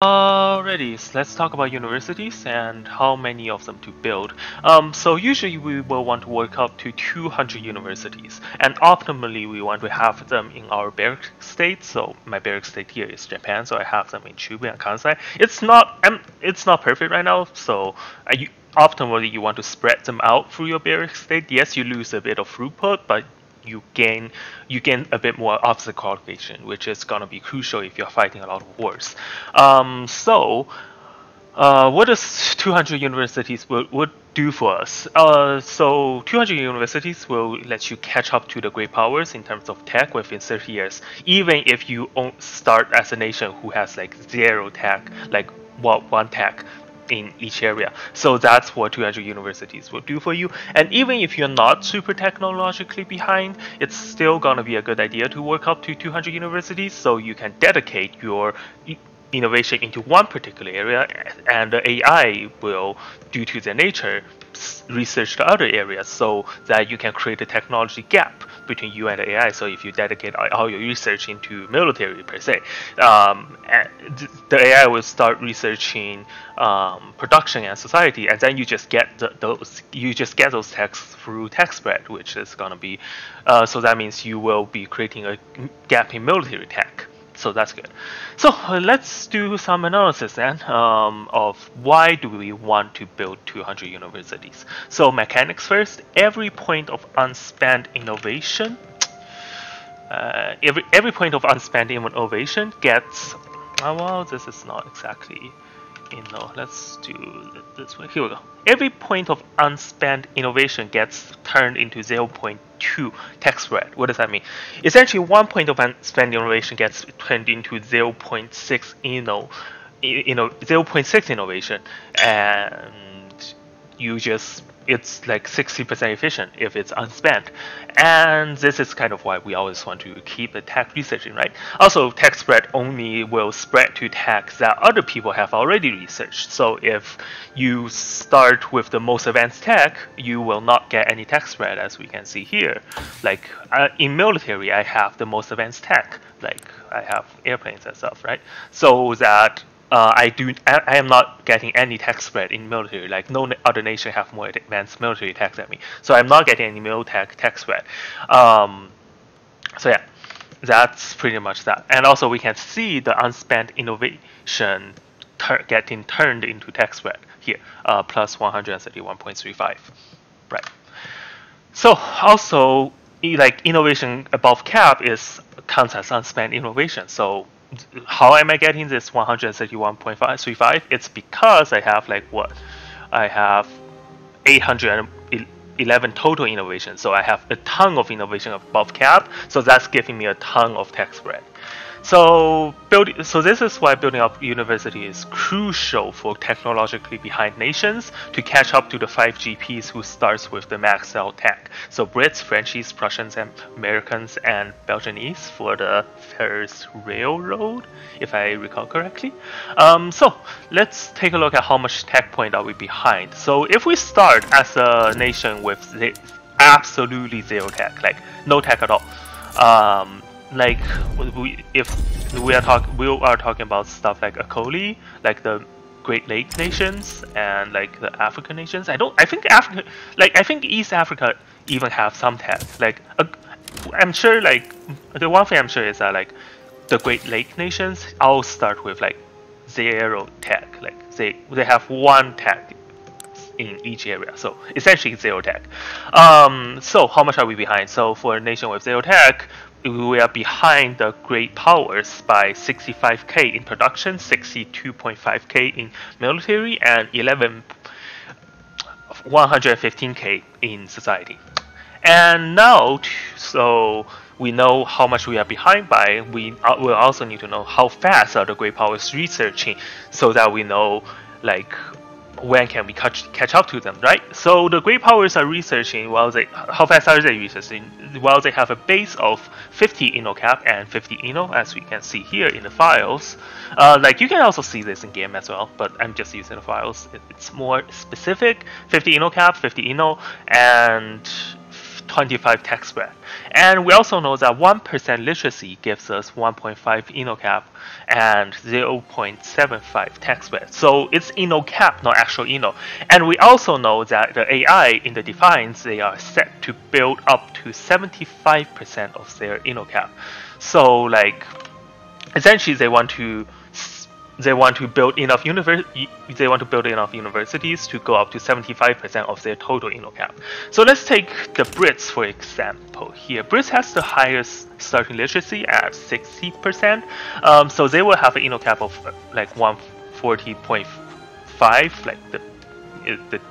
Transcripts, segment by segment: Alrighty, so let's talk about universities and how many of them to build. So usually we will want to work up to 200 universities, and optimally we want to have them in our barrack state. So my barrack state here is Japan, so I have them in Chiba and Kansai. It's not perfect right now, so optimally you want to spread them out through your barrack state. Yes, you lose a bit of throughput, but you gain a bit more obstacle qualification, which is going to be crucial if you're fighting a lot of wars. What does 200 universities would do for us? So 200 universities will let you catch up to the great powers in terms of tech within 30 years, even if you start as a nation who has like zero tech, like one tech in each area. So that's what 200 universities will do for you. And even if you're not super technologically behind, it's still gonna be a good idea to work up to 200 universities, so you can dedicate your innovation into one particular area, and the AI will, due to their nature, research the other areas, so that you can create a technology gap between you and the AI. So if you dedicate all your research into military per se, the AI will start researching production and society, and then you just get those texts through tech spread, which is gonna be so that means you will be creating a gap in military tech. So that's good. So let's do some analysis then of why do we want to build 200 universities. So mechanics first. Every point of unspent innovation gets. Oh, well, this is not exactly. Let's do this way. Here we go. Every point of unspent innovation gets turned into 0.2 tech spread. What does that mean? Essentially, 1 point of unspent innovation gets turned into 0.6 innovation, and it's like 60% efficient if it's unspent. And this is kind of why we always want to keep the tech researching, right? Also, tech spread only will spread to tech that other people have already researched. So if you start with the most advanced tech, you will not get any tech spread, as we can see here. Like in military, I have the most advanced tech, like I have airplanes and stuff, right? So that I am not getting any tech spread in military. Like no other nation have more advanced military tech than me, so I'm not getting any militech tech spread. So yeah, that's pretty much that. And also we can see the unspent innovation getting turned into tech spread here, plus 131.35, right? So also like innovation above cap counts as unspent innovation. So how am I getting this 131.535? It's because I have like what? I have 811 total innovations. So I have a ton of innovation above cap. So that's giving me a ton of tech spread. So this is why building up university is crucial for technologically behind nations to catch up to the 5 GPs who starts with the maxed out tech. So Brits, Frenchies, Prussians, and Americans, and Belgianese for the First Railroad, if I recall correctly. So let's take a look at how much tech point are we behind. So if we start as a nation with absolutely zero tech, like no tech at all, if we are talking about stuff like Akoli, like the Great Lake nations, and like the African nations. I think East Africa even have some tech. Like I'm sure, like the one thing I'm sure is that like the Great Lake nations all start with like zero tech. Like they have one tech in each area, so essentially zero tech. So how much are we behind? So for a nation with zero tech, we are behind the great powers by 65k in production, 62.5k in military, and 115k in society. And now, so we know how much we are behind by. We will also need to know how fast are the great powers researching, so that we know like when can we catch up to them, right? So the great powers are researching how fast are they researching? Well, they have a base of 50 InnoCap and 50 Inno, as we can see here in the files. Like you can also see this in game as well, but I'm just using the files. It's more specific. 50 InnoCap, 50 Inno, and 25 text spread. And we also know that 1% literacy gives us 1.5 ENOCAP and 0.75 text spread. So it's ENOCAP, not actual ENO. And we also know that the AI in the defines, they are set to build up to 75% of their ENOCAP. So like essentially they want to build enough universities to go up to 75% of their total ENOCAP. So let's take the Brits for example here. Brits has the highest starting literacy at 60%. So they will have an ENOCAP of like 140.5. Like the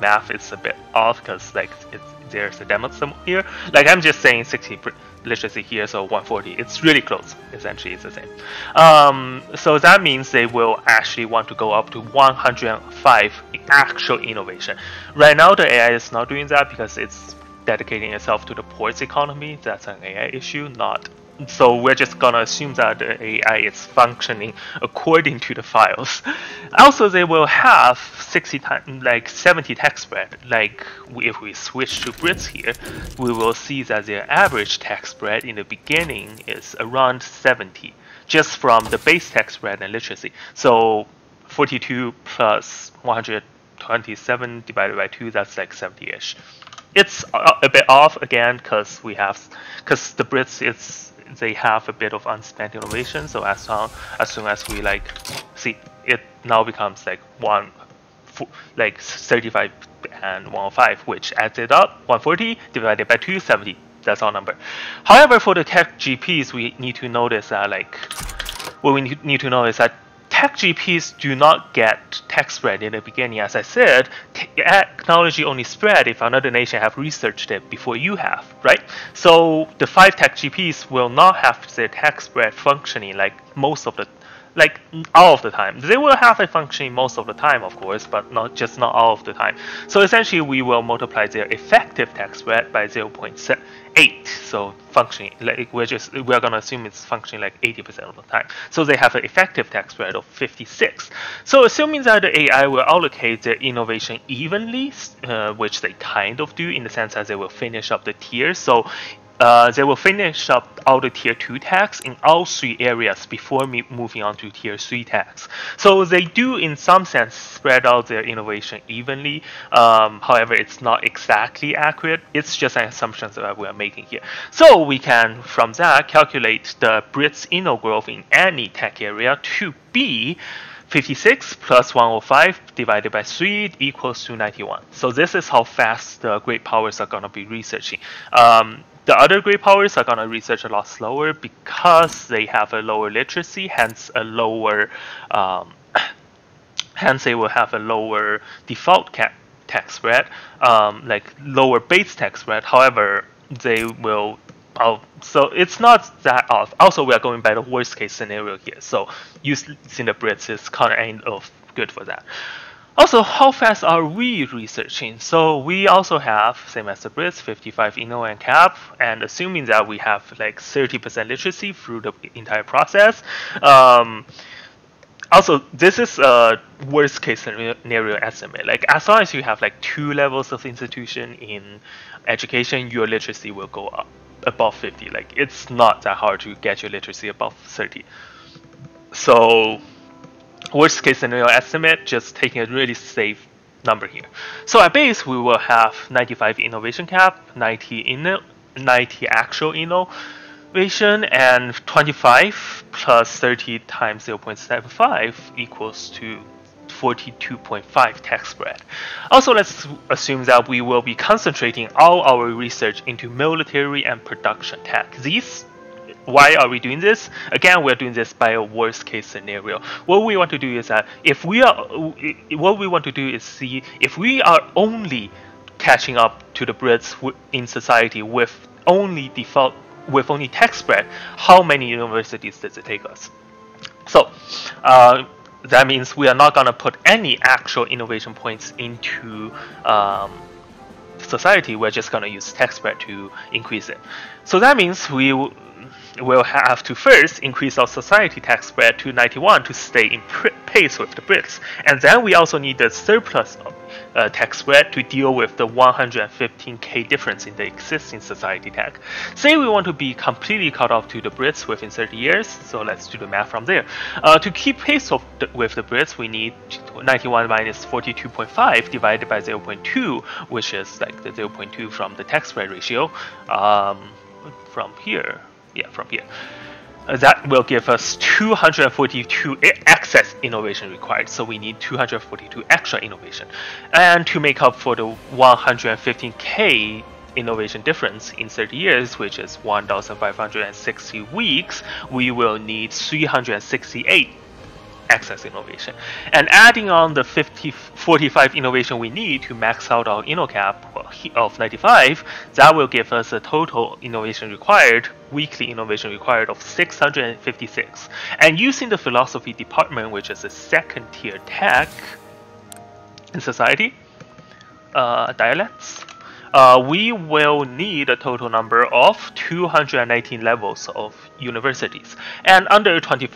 math is a bit off because like there's a decimal here. Like I'm just saying 60 literacy here, so 140. It's really close. Essentially, it's the same. So that means they will actually want to go up to 105 actual innovation. Right now, the AI is not doing that because it's dedicating itself to the ports economy. That's an AI issue, not. So we're just gonna assume that the AI is functioning according to the files. Also, they will have 70 text spread. Like if we switch to Brits here, we will see that their average text spread in the beginning is around 70, just from the base text spread and literacy. So 42 plus 127 divided by 2, that's like 70-ish. It's a bit off again because the Brits they have a bit of unspent innovation, so as soon as we like see it now becomes like 35 and 105, which adds it up 140 divided by 270. That's our number. However, for the tech GPs, we need to notice that tech GPs do not get text spread in the beginning. As I said, technology only spread if another nation have researched it before you have, right? So the 5 tech GPs will not have their text spread functioning all of the time. They will have it functioning most of the time, of course, but not all of the time. So essentially, we will multiply their effective text spread by 0.7. 8, so functioning like we're gonna assume it's functioning like 80% of the time. So they have an effective tax spread of 56. So assuming that the AI will allocate their innovation evenly, which they kind of do in the sense that they will finish up the tiers. So they will finish up all the tier 2 tags in all 3 areas before moving on to tier 3 tags. So they do in some sense spread out their innovation evenly. However, it's not exactly accurate. It's just an assumption that we are making here. So we can from that calculate the Brits inno growth in any tech area to be 56 plus 105 divided by 3 equals to 91. So this is how fast the great powers are going to be researching. The other great powers are going to research a lot slower because they have a lower literacy, hence a lower, hence they will have a lower default text spread, like lower base text spread. However, they will. So it's not that off. Also, we are going by the worst case scenario here. So using the Brits is kind of ain't good for that. Also, how fast are we researching? So we also have, same as the Brits, 55 ENO and CAP, and assuming that we have like 30% literacy through the entire process. Also, this is a worst case scenario estimate. Like as long as you have like 2 levels of institution in education, your literacy will go up above 50. Like it's not that hard to get your literacy above 30. So worst case scenario estimate, just taking a really safe number here. So at base, we will have 95 innovation cap, 90 actual innovation, and 25 plus 30 times 0.75 equals to 42.5 text spread. Also, let's assume that we will be concentrating all our research into military and production tech. Why are we doing this? Again, we're doing this by a worst-case scenario. What we want to do is that see if we are only catching up to the Brits in society with only text spread, how many universities does it take us? So that means we are not gonna put any actual innovation points into society. We're just gonna use text spread to increase it. So that means we we'll have to first increase our society tax spread to 91 to stay in pace with the BRICS, and then we also need the surplus tax spread to deal with the 115k difference in the existing society tax. Say we want to be completely caught up to the BRICS within 30 years, so let's do the math from there. To keep pace with the BRICS, we need 91 minus 42.5 divided by 0.2, which is like the 0.2 from the tax spread ratio from here. Yeah, from here. That will give us 242 excess innovation required, so we need 242 extra innovation. And to make up for the 115k innovation difference in 30 years, which is 1,560 weeks, we will need 368 excess innovation. And adding on the 45 innovation we need to max out our inno cap of 95, that will give us a total innovation required, weekly innovation required of 656. And using the philosophy department, which is a second tier tech in society, dialects, we will need a total number of 219 levels of universities. And under 20%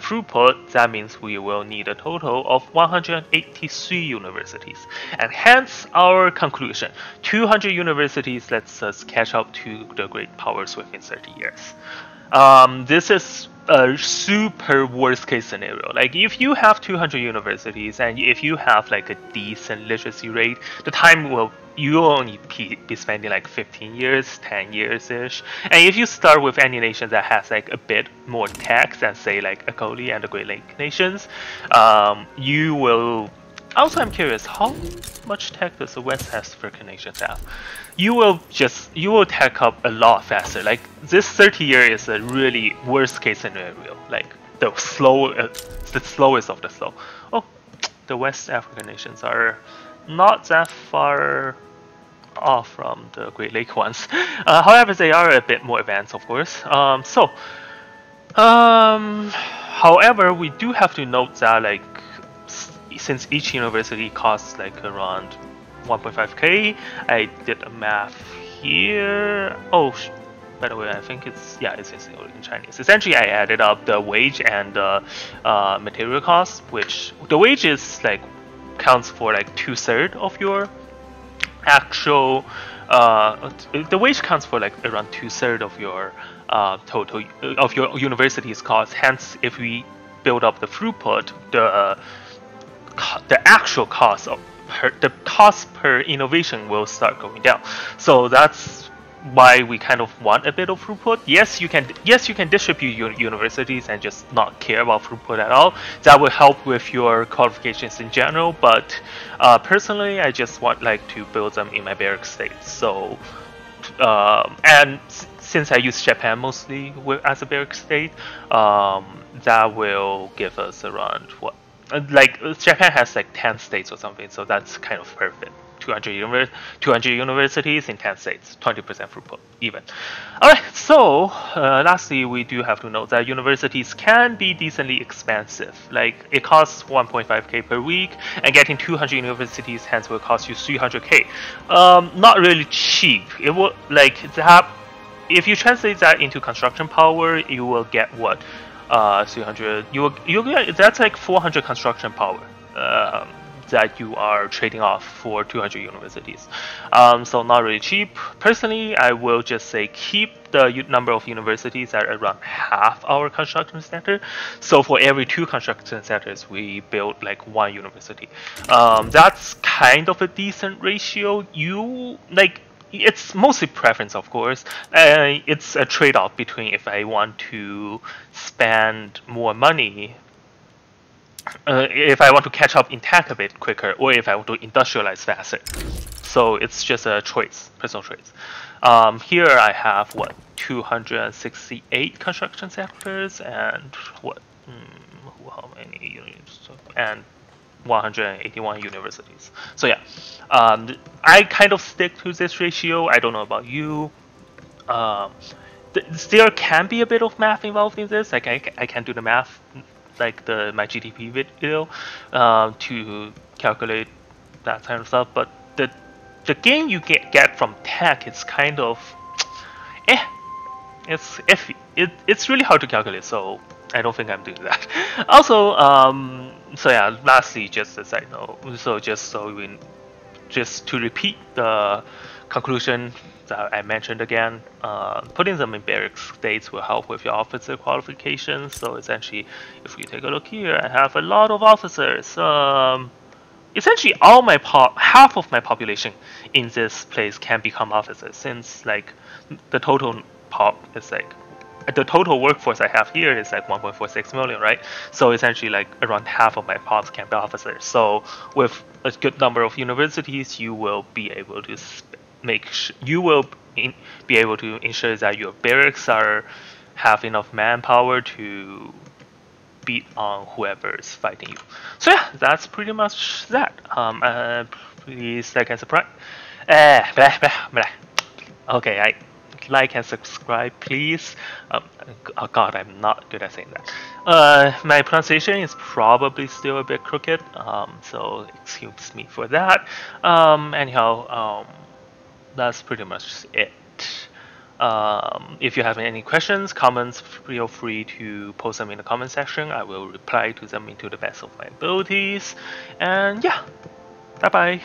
throughput, that means we will need a total of 183 universities. And hence our conclusion, 200 universities lets us catch up to the great powers within 30 years. This is a super worst case scenario. Like, if you have 200 universities and if you have like a decent literacy rate, the time will you only be spending like 15 years, 10 years ish. And if you start with any nation that has like a bit more tax than say like Akoli and the Great Lake Nations, you will. Also, I'm curious, how much tech does the West African nations have? You will tech up a lot faster. Like, this 30 year is a really worst case scenario. Like the slowest of the slow. Oh, the West African nations are not that far off from the Great Lake ones. However, they are a bit more advanced, of course. However, we do have to note that, like, since each university costs like around 1.5k, I did a math here. Oh, by the way, I think it's, yeah, it's in Chinese. Essentially, I added up the wage and the material costs, which the wage is like counts for like 2/3 of your actual. The wage counts for like around 2/3 of your total of your university's cost. Hence, if we build up the throughput, the actual cost of the cost per innovation will start going down. So that's why we kind of want a bit of throughput. Yes, you can distribute your universities and just not care about throughput at all. That will help with your qualifications in general, but personally, I just like to build them in my barrack state. So and since I use Japan mostly as a barrack state, that will give us around what, like Japan has like 10 states or something, so that's kind of perfect. 200 universities in 10 states, 20% throughput even. Alright, so lastly, we do have to note that universities can be decently expensive. Like, it costs 1.5k per week, and getting 200 universities hence will cost you 300k. Not really cheap. It will, like, that, if you translate that into construction power, you will get what? 300, that's like 400 construction power that you are trading off for 200 universities. So not really cheap. Personally, I will just say keep the number of universities at around half our construction center. So for every 2 construction centers, we build like 1 university. That's kind of a decent ratio. You like. It's mostly preference, of course. It's a trade-off between if I want to spend more money, if I want to catch up in tech a bit quicker, or if I want to industrialize faster. So it's just a choice, personal choice. Here I have, what, 268 construction sectors, and what, how many units, and 181 universities. So yeah, I kind of stick to this ratio. I don't know about you. There can be a bit of math involved in this. Like, I can do the math, like my GDP video, to calculate that kind of stuff. But the gain you get from tech is kind of, it's iffy. it's really hard to calculate, so I don't think I'm doing that. Also, so yeah, lastly, just a side note, so just to repeat the conclusion that I mentioned again, putting them in barrack states will help with your officer qualifications. So essentially, if we take a look here, I have a lot of officers. Essentially, all my half of my population in this place can become officers, since like the total pop is like, the total workforce I have here is like 1.46 million, right? So essentially, like around half of my pops can be officers. So with a good number of universities, you will be able to ensure that your barracks have enough manpower to beat on whoever's fighting you. So yeah, that's pretty much that. Please like and subscribe. Okay, like and subscribe, please. Oh god, I'm not good at saying that. My pronunciation is probably still a bit crooked, so excuse me for that. Anyhow, that's pretty much it. If you have any questions, comments, feel free to post them in the comment section. I will reply to them to the best of my abilities. And yeah, bye bye.